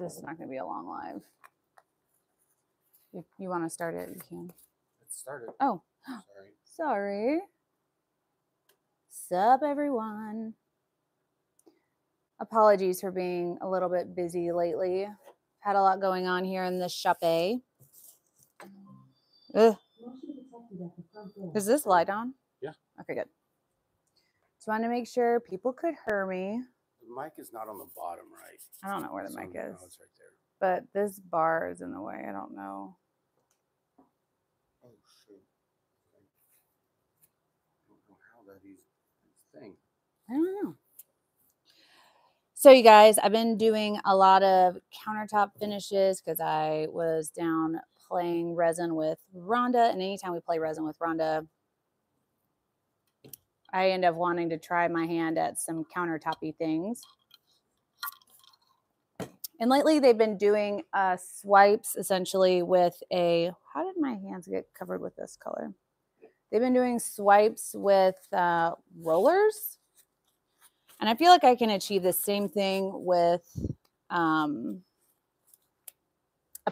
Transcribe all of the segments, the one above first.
This is not going to be a long live. If you want to start it, you can. Let's start it. Oh. Sorry. Sorry. Sup, everyone. Apologies for being a little bit busy lately. Had a lot going on here in this shop. Is this light on? Yeah. Okay, good. Just wanted to make sure people could hear me. The mic is not on the bottom right. I don't know where the mic is. No, it's right there. But this bar is in the way. I don't know. Oh, shoot. I don't know how that is. I don't know. So you guys, I've been doing a lot of countertop finishes because I was down playing resin with Rhonda. And anytime we play resin with Rhonda, I end up wanting to try my hand at some countertopy things. And lately they've been doing swipes essentially with a, how did my hands get covered with this color? They've been doing swipes with rollers. And I feel like I can achieve the same thing with a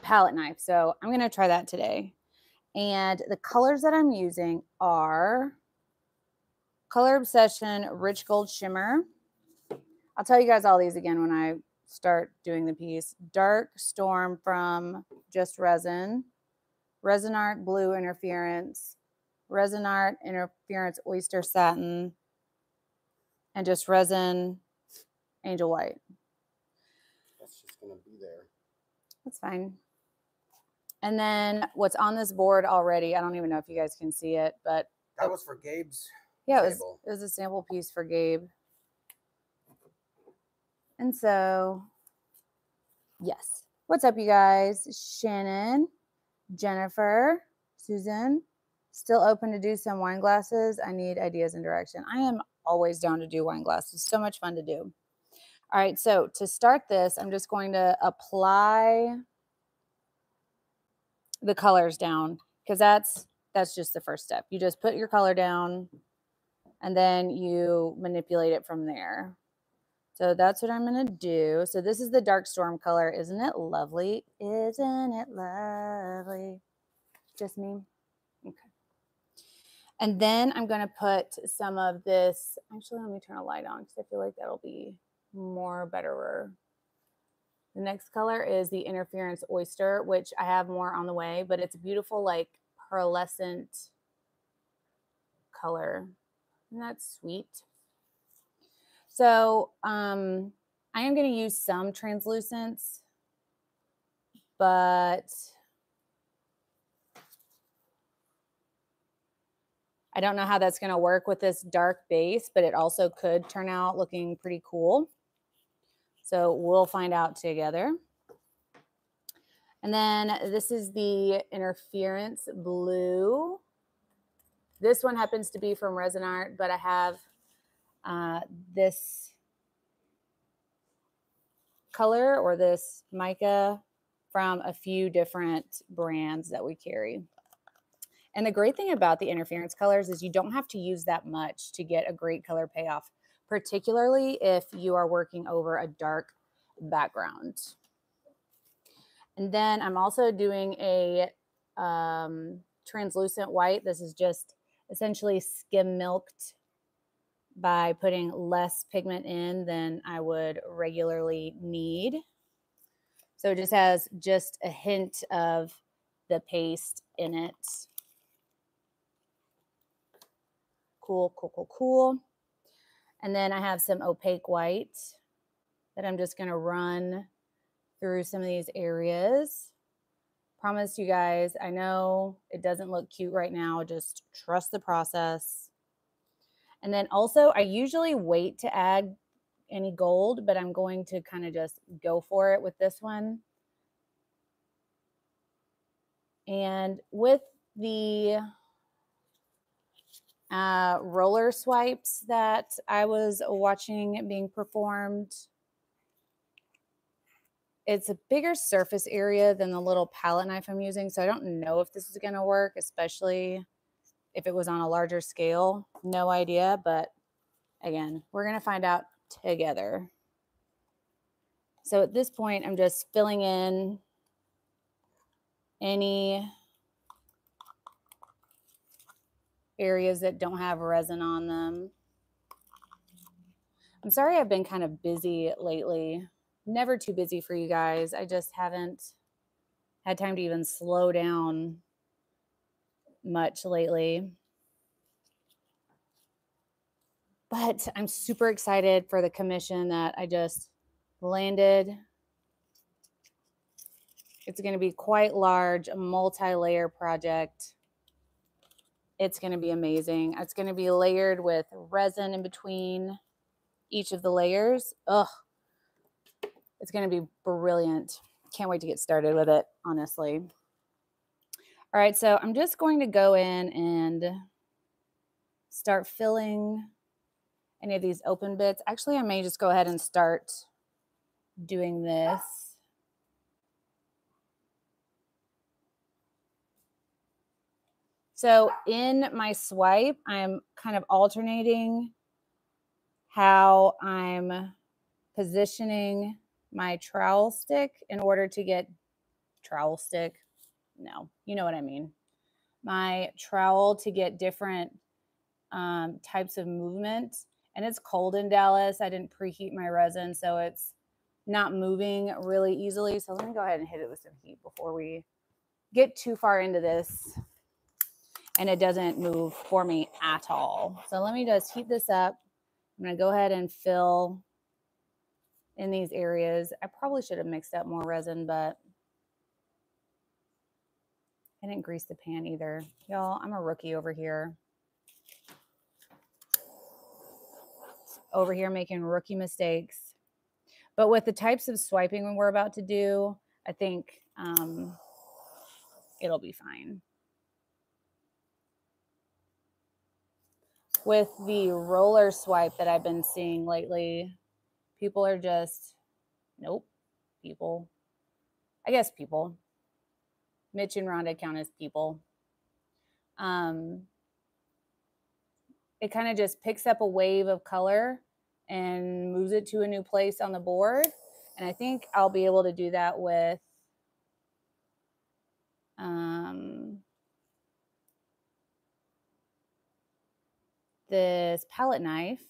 palette knife. So I'm going to try that today. And the colors that I'm using are Color Obsession Rich Gold Shimmer. I'll tell you guys all these again when I start doing the piece. Dark Storm from Just Resin. Resin Art Blue Interference. Resin Art Interference Oyster Satin. And Just Resin Angel White. That's just going to be there. That's fine. And then what's on this board already, I don't even know if you guys can see it, but. That was for Gabe's. Yeah, it was a sample piece for Gabe. And so, yes. What's up, you guys? Shannon, Jennifer, Susan. Still open to do some wine glasses. I need ideas and direction. I am always down to do wine glasses. So much fun to do. All right, so to start this, I'm just going to apply the colors down because that's just the first step. You just put your color down and then you manipulate it from there. So that's what I'm going to do. So this is the Dark Storm color. Isn't it lovely? Isn't it lovely? Just me. Okay. And then I'm going to put some of this. Actually, let me turn a light on because I feel like that'll be more betterer. The next color is the Interference Oyster, which I have more on the way, but it's a beautiful, like, pearlescent color. Isn't that sweet? So I am going to use some translucence, but I don't know how that's going to work with this dark base, but it also could turn out looking pretty cool. So we'll find out together. And then this is the Interference Blue. This one happens to be from Resin Art, but I have this color or this mica from a few different brands that we carry. And the great thing about the interference colors is you don't have to use that much to get a great color payoff, particularly if you are working over a dark background. And then I'm also doing a translucent white. This is just essentially skim milked by putting less pigment in than I would regularly need. So it just has just a hint of the paste in it. Cool, cool, cool, cool. And then I have some opaque white that I'm just going to run through some of these areas. Promise you guys, I know it doesn't look cute right now. Just trust the process. And then also, I usually wait to add any gold, but I'm going to kind of just go for it with this one. And with the roller swipes that I was watching being performed. It's a bigger surface area than the little palette knife I'm using, so I don't know if this is going to work, especially if it was on a larger scale. No idea, but again, we're going to find out together. So at this point, I'm just filling in any areas that don't have resin on them. I'm sorry I've been kind of busy lately. Never too busy for you guys. I just haven't had time to even slow down much lately. But I'm super excited for the commission that I just landed. It's going to be quite large, a multi-layer project. It's going to be amazing. It's going to be layered with resin in between each of the layers. Ugh. It's going to be brilliant. Can't wait to get started with it, honestly. All right, so I'm just going to go in and start filling any of these open bits. Actually, I may just go ahead and start doing this. So in my swipe, I'm kind of alternating how I'm positioning my trowel stick in order to get my trowel to get different types of movement. And it's cold in Dallas. I didn't preheat my resin, so it's not moving really easily. So let me go ahead and hit it with some heat before we get too far into this. And it doesn't move for me at all. So let me just heat this up. I'm gonna go ahead and fill in these areas. I probably should have mixed up more resin, but I didn't grease the pan either. Y'all, I'm a rookie over here. Over here making rookie mistakes. But with the types of swiping we're about to do, I think it'll be fine. With the roller swipe that I've been seeing lately, people are just, nope, people. I guess people. Mitch and Rhonda count as people. It kind of just picks up a wave of color and moves it to a new place on the board. And I think I'll be able to do that with this palette knife.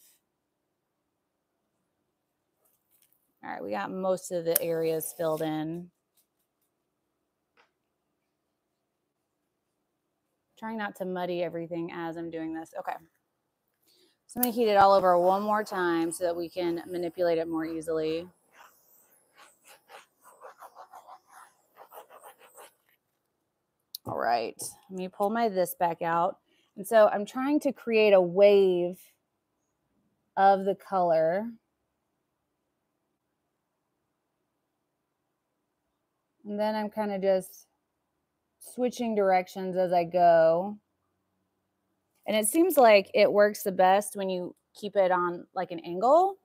All right, we got most of the areas filled in. Trying not to muddy everything as I'm doing this. Okay. So I'm going to heat it all over one more time so that we can manipulate it more easily. All right. Let me pull my this back out. And so I'm trying to create a wave of the color. And then I'm kind of just switching directions as I go. And it seems like it works the best when you keep it on like an angle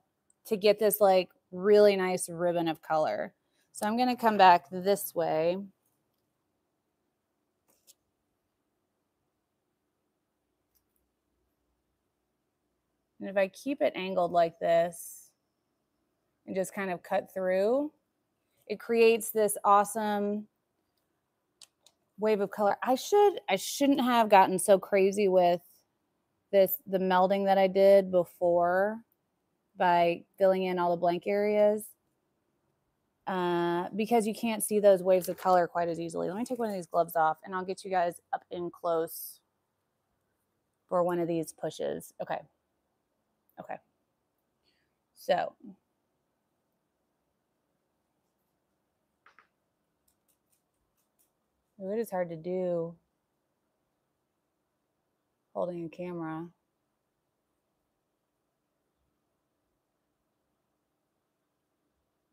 to get this like really nice ribbon of color. So I'm going to come back this way. And if I keep it angled like this and just kind of cut through, it creates this awesome wave of color. I shouldn't have gotten so crazy with this, the melding that I did before by filling in all the blank areas because you can't see those waves of color quite as easily. Let me take one of these gloves off and I'll get you guys up in close for one of these pushes. Okay. Okay. So it is hard to do holding a camera.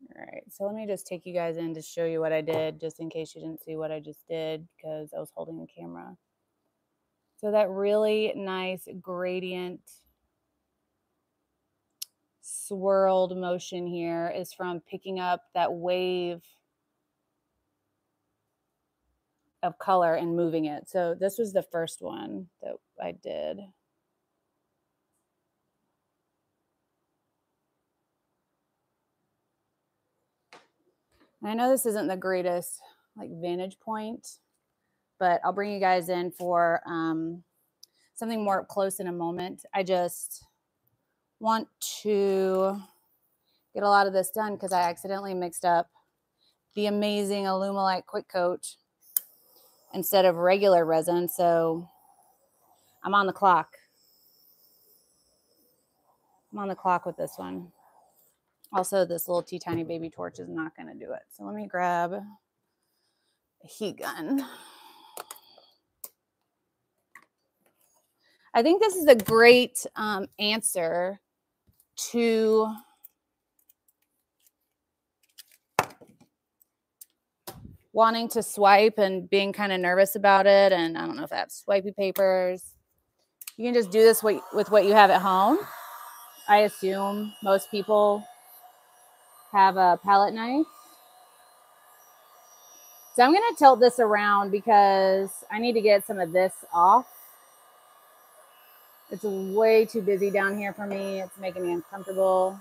All right, so let me just take you guys in to show you what I did, just in case you didn't see what I just did because I was holding the camera. So that really nice gradient swirled motion here is from picking up that wave of color and moving it. So this was the first one that I did. I know this isn't the greatest like vantage point, but I'll bring you guys in for something more up close in a moment. I just want to get a lot of this done because I accidentally mixed up the amazing Alumilite Quick Coat instead of regular resin. So I'm on the clock. I'm on the clock with this one. Also, this little tea tiny baby torch is not going to do it. So let me grab a heat gun. I think this is a great answer to wanting to swipe and being kind of nervous about it. And I don't know if I have swipey papers. You can just do this with what you have at home. I assume most people have a palette knife. So I'm going to tilt this around because I need to get some of this off. It's way too busy down here for me. It's making me uncomfortable.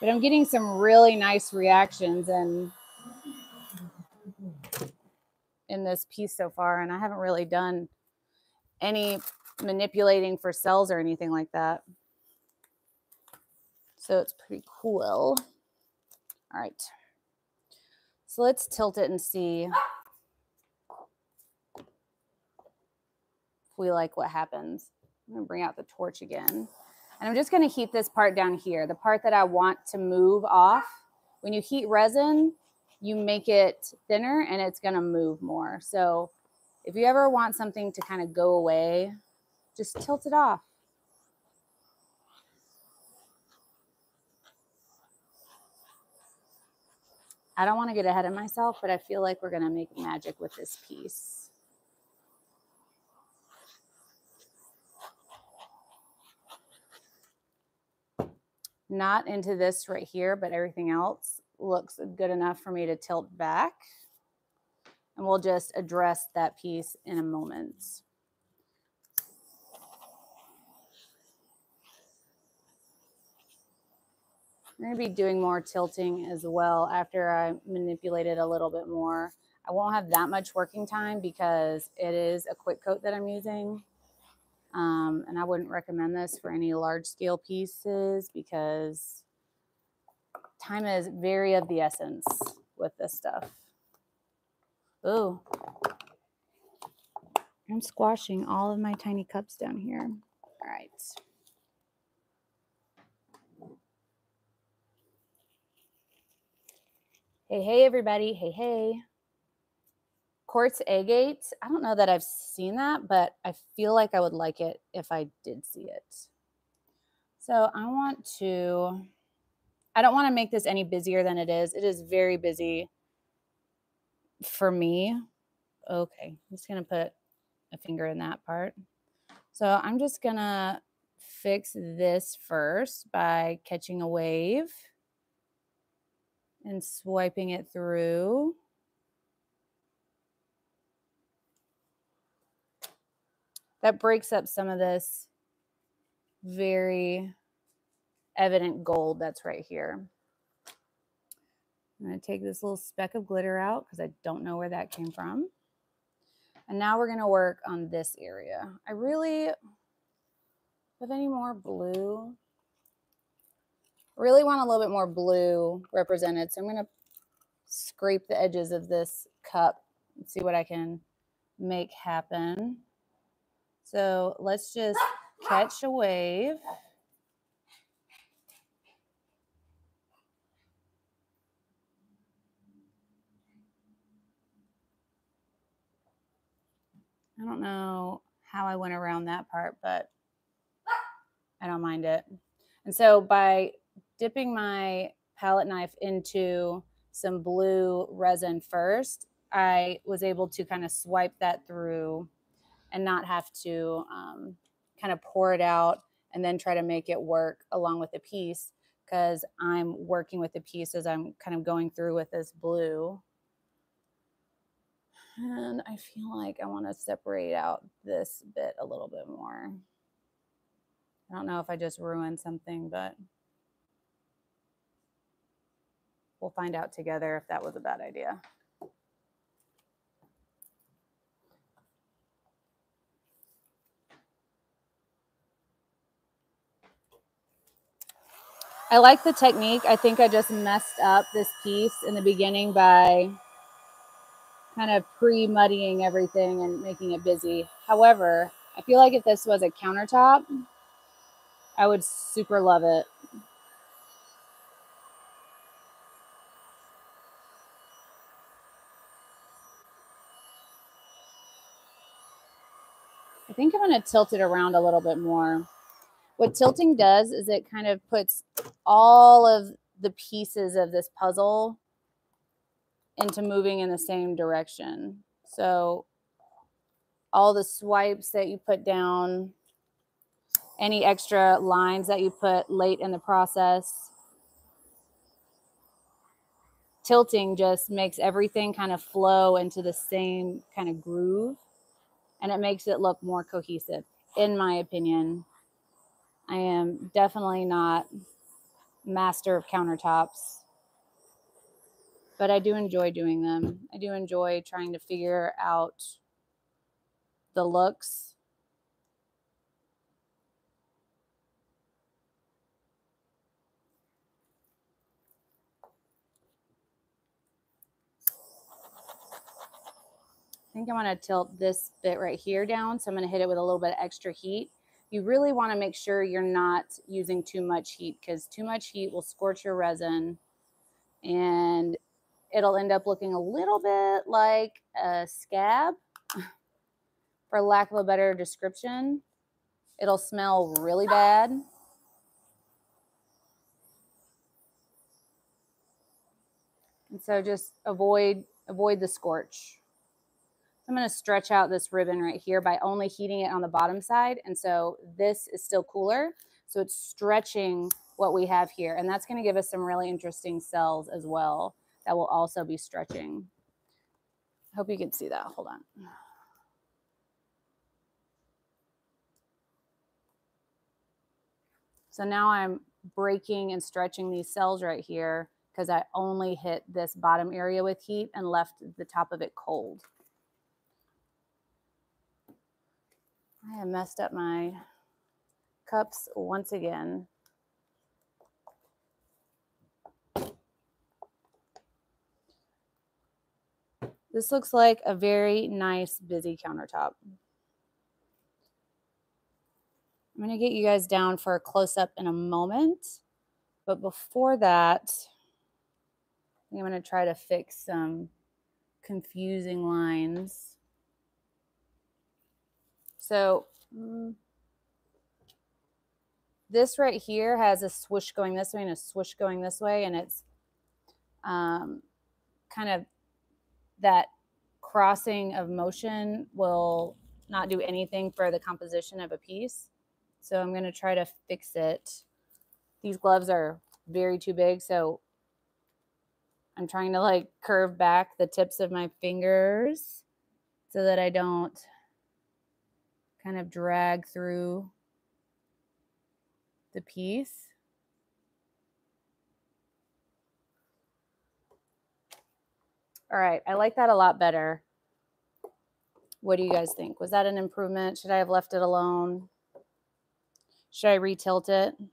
But I'm getting some really nice reactions and in this piece so far, and I haven't really done any manipulating for cells or anything like that. So it's pretty cool. All right. So let's tilt it and see if we like what happens. I'm going to bring out the torch again. And I'm just going to heat this part down here, the part that I want to move off. When you heat resin, you make it thinner and it's going to move more. So if you ever want something to kind of go away, just tilt it off. I don't want to get ahead of myself, but I feel like we're going to make magic with this piece. Not into this right here, but everything else looks good enough for me to tilt back. And we'll just address that piece in a moment. I'm going to be doing more tilting as well after I manipulate it a little bit more. I won't have that much working time because it is a quick coat that I'm using. And I wouldn't recommend this for any large scale pieces because time is very of the essence with this stuff. Oh, I'm squashing all of my tiny cups down here. All right. Hey, hey, everybody. Hey, hey. Quartz Agate. I don't know that I've seen that, but I feel like I would like it if I did see it. So I want to, I don't want to make this any busier than it is. It is very busy for me. Okay, I'm just going to put a finger in that part. So I'm just going to fix this first by catching a wave and swiping it through. That breaks up some of this very evident gold that's right here. I'm going to take this little speck of glitter out because I don't know where that came from. And now we're going to work on this area. I really have any more blue. I really want a little bit more blue represented. So I'm going to scrape the edges of this cup and see what I can make happen. So let's just catch a wave. I don't know how I went around that part, but I don't mind it. And so by dipping my palette knife into some blue resin first, I was able to kind of swipe that through and not have to kind of pour it out and then try to make it work along with the piece because I'm working with the piece as I'm kind of going through with this blue. And I feel like I want to separate out this bit a little bit more. I don't know if I just ruined something, but we'll find out together if that was a bad idea. I like the technique. I think I just messed up this piece in the beginning by kind of pre-muddying everything and making it busy. However, I feel like if this was a countertop, I would super love it. I think I'm going to tilt it around a little bit more. What tilting does is it kind of puts all of the pieces of this puzzle into moving in the same direction. So all the swipes that you put down, any extra lines that you put late in the process, tilting just makes everything kind of flow into the same kind of groove, and it makes it look more cohesive, in my opinion. I am definitely not master of countertops, but I do enjoy doing them. I do enjoy trying to figure out the looks. I think I want to tilt this bit right here down, so I'm going to hit it with a little bit of extra heat. You really want to make sure you're not using too much heat, because too much heat will scorch your resin and it'll end up looking a little bit like a scab, for lack of a better description. It'll smell really bad. And so just avoid the scorch. I'm going to stretch out this ribbon right here by only heating it on the bottom side. And so this is still cooler. So it's stretching what we have here. And that's going to give us some really interesting cells as well that will also be stretching. I hope you can see that. Hold on. So now I'm breaking and stretching these cells right here because I only hit this bottom area with heat and left the top of it cold. I have messed up my cups once again. This looks like a very nice, busy countertop. I'm going to get you guys down for a close-up in a moment. But before that, I'm going to try to fix some confusing lines. So this right here has a swoosh going this way and a swoosh going this way, and it's kind of that crossing of motion will not do anything for the composition of a piece. So I'm going to try to fix it. These gloves are very too big, so I'm trying to like curve back the tips of my fingers so that I don't kind of drag through the piece. All right, I like that a lot better. What do you guys think? Was that an improvement? Should I have left it alone? Should I re-tilt it? If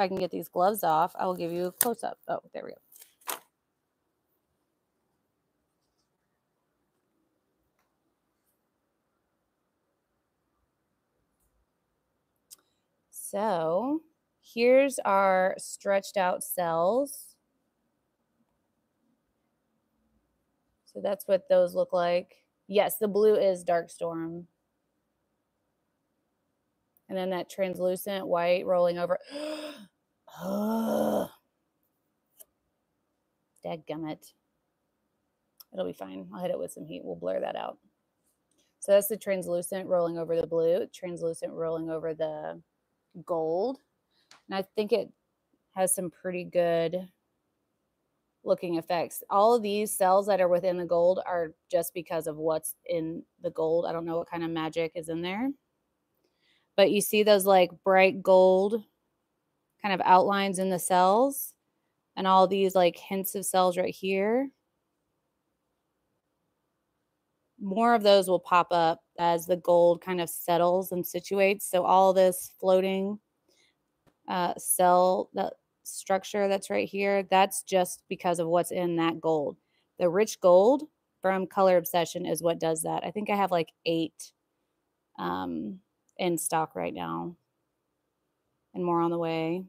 I can get these gloves off, I will give you a close-up. Oh, there we go. So here's our stretched out cells. So that's what those look like. Yes, the blue is Dark Storm. And then that translucent white rolling over. Oh, dadgummit. It'll be fine. I'll hit it with some heat. We'll blur that out. So that's the translucent rolling over the blue, translucent rolling over the gold, and I think it has some pretty good looking effects. All of these cells that are within the gold are just because of what's in the gold. I don't know what kind of magic is in there. But you see those like bright gold kind of outlines in the cells and all these like hints of cells right here. More of those will pop up as the gold kind of settles and situates. So all this floating cell, that structure that's right here, that's just because of what's in that gold. The rich gold from Color Obsession is what does that. I think I have like 8 in stock right now and more on the way.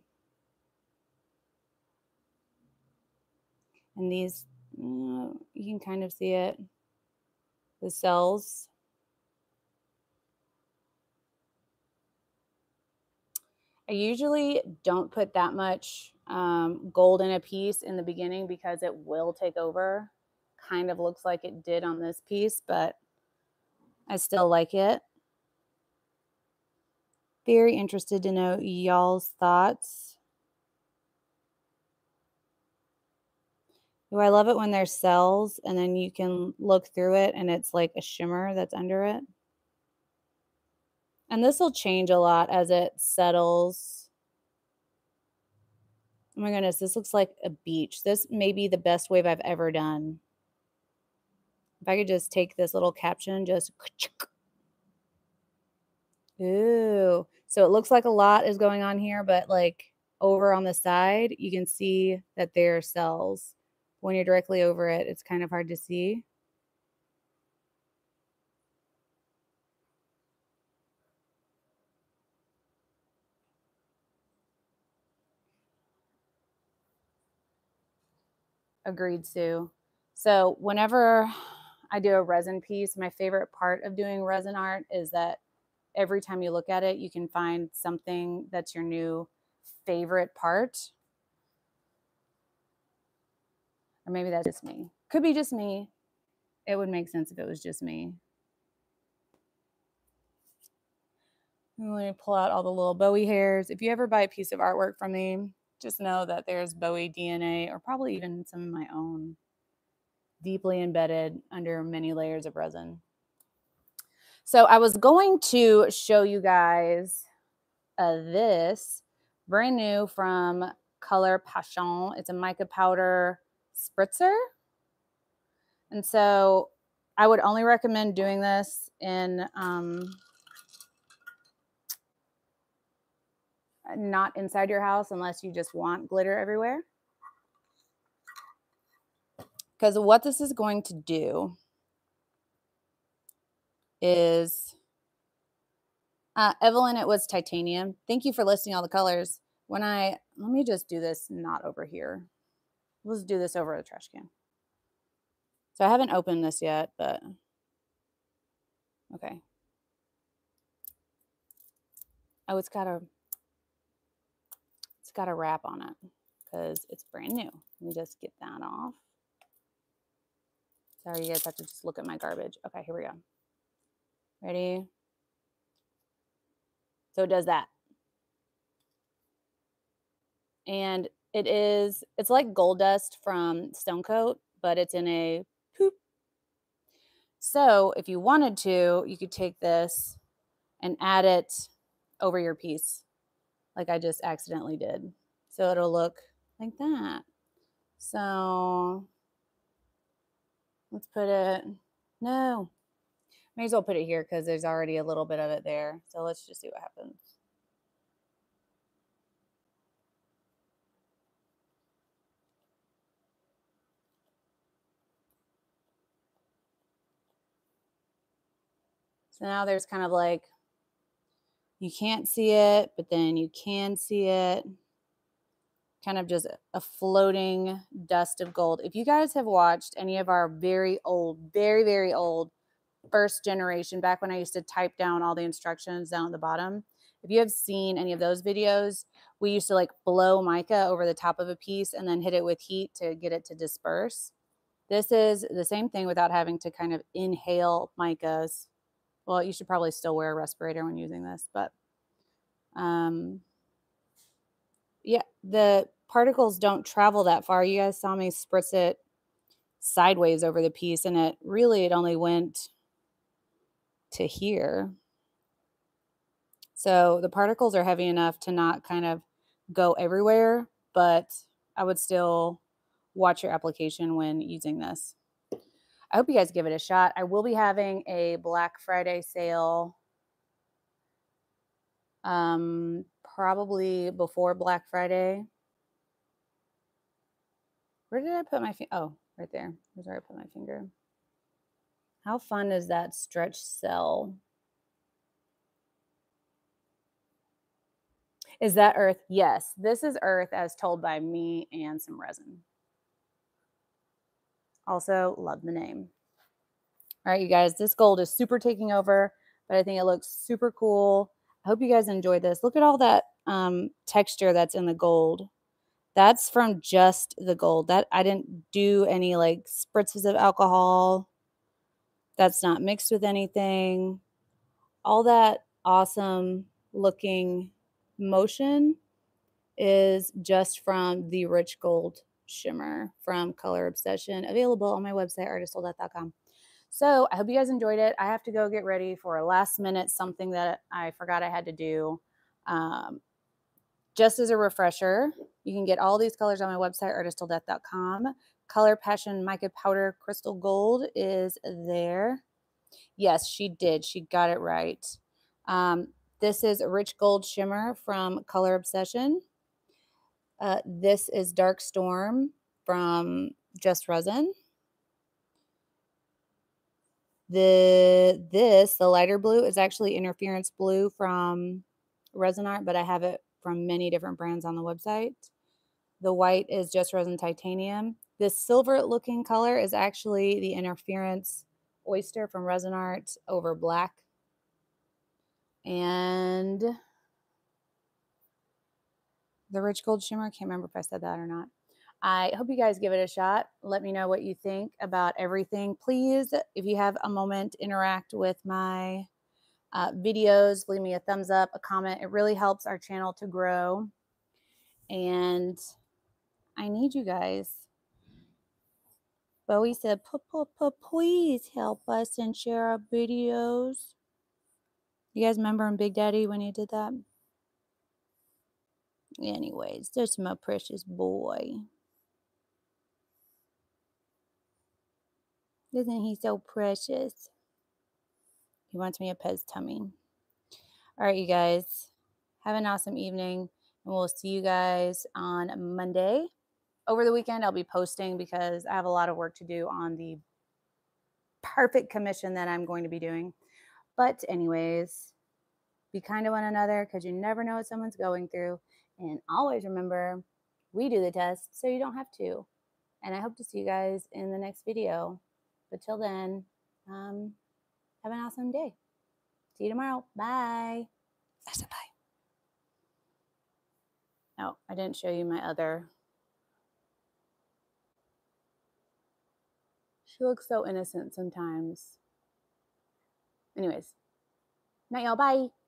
And these, you can kind of see it, the cells. I usually don't put that much gold in a piece in the beginning because it will take over. Kind of looks like it did on this piece, but I still like it. Very interested to know y'all's thoughts. Do I love it when there's cells and then you can look through it and it's like a shimmer that's under it? And this will change a lot as it settles. Oh my goodness, this looks like a beach. This may be the best wave I've ever done. If I could just take this little caption, just... Ooh, so it looks like a lot is going on here, but like over on the side, you can see that there are cells. When you're directly over it, it's kind of hard to see. Agreed, Sue. So whenever I do a resin piece, my favorite part of doing resin art is that every time you look at it, you can find something that's your new favorite part. Or maybe that's just me. Could be just me. It would make sense if it was just me. Let me pull out all the little Bowie hairs. If you ever buy a piece of artwork from me, just know that there's Bowie DNA or probably even some of my own deeply embedded under many layers of resin. So I was going to show you guys this brand new from Color Passion. It's a mica powder spritzer. And so I would only recommend doing this in not inside your house unless you just want glitter everywhere. Because what this is going to do is Evelyn, it was titanium. Thank you for listing all the colors. When I, let me just do this not over here. Let's do this over a trash can. So I haven't opened this yet, but okay. Oh, it's got a wrap on it because it's brand new. Let me just get that off. Sorry, you guys have to just look at my garbage. Okay, here we go. Ready? So it does that. And it's like gold dust from Stone Coat, but it's in a poop. So if you wanted to, you could take this and add it over your piece, like I just accidentally did. So it'll look like that. So let's put it, no. May as well put it here because there's already a little bit of it there. So let's just see what happens. So now there's kind of like, you can't see it, but then you can see it. Kind of just a floating dust of gold. If you guys have watched any of our very old, very, very old first generation, back when I used to type down all the instructions down at the bottom. If you have seen any of those videos, we used to like blow mica over the top of a piece and then hit it with heat to get it to disperse. This is the same thing without having to kind of inhale micas. Well, you should probably still wear a respirator when using this, but yeah, the particles don't travel that far. You guys saw me spritz it sideways over the piece, and it really, it only went to here. So the particles are heavy enough to not kind of go everywhere, but I would still watch your application when using this. I hope you guys give it a shot. I will be having a Black Friday sale probably before Black Friday. Where did I put my finger? Oh, right there. That's where I put my finger. How fun is that stretch cell? Is that earth? Yes, this is earth as told by me and some resin. Also, love the name. All right, you guys, this gold is super taking over, but I think it looks super cool. I hope you guys enjoy this. Look at all that texture that's in the gold. That's from just the gold. That I didn't do any like spritzes of alcohol. That's not mixed with anything. All that awesome looking motion is just from the Rich Gold Shimmer from Color Obsession, available on my website, artisttilldeath.com. So I hope you guys enjoyed it. I have to go get ready for a last minute something that I forgot I had to do. Just as a refresher, you can get all these colors on my website, artisttilldeath.com. Color Passion Mica Powder Crystal Gold is there. Yes, she did. She got it right. This is Rich Gold Shimmer from Color Obsession. This is Dark Storm from Just Resin. The lighter blue is actually Interference Blue from Resin Art, but I have it from many different brands on the website. The white is Just Resin Titanium. This silver looking color is actually the Interference Oyster from Resin Art over black. And the Rich Gold Shimmer, I can't remember if I said that or not. I hope you guys give it a shot. Let me know what you think about everything. Please, if you have a moment, interact with my videos. Leave me a thumbs up, a comment. It really helps our channel to grow. And I need you guys. Bowie said, please help us and share our videos. You guys remember in Big Daddy when he did that? Anyways, there's my precious boy. Isn't he so precious? He wants me a Pez tummy. All right, you guys. Have an awesome evening, and we'll see you guys on Monday. Over the weekend, I'll be posting because I have a lot of work to do on the perfect commission that I'm going to be doing. But anyways, be kind to one another because you never know what someone's going through. And always remember, we do the test so you don't have to. And I hope to see you guys in the next video. But till then, have an awesome day. See you tomorrow. Bye. I said bye. Oh, I didn't show you my other. She looks so innocent sometimes. Anyways, night y'all. Bye.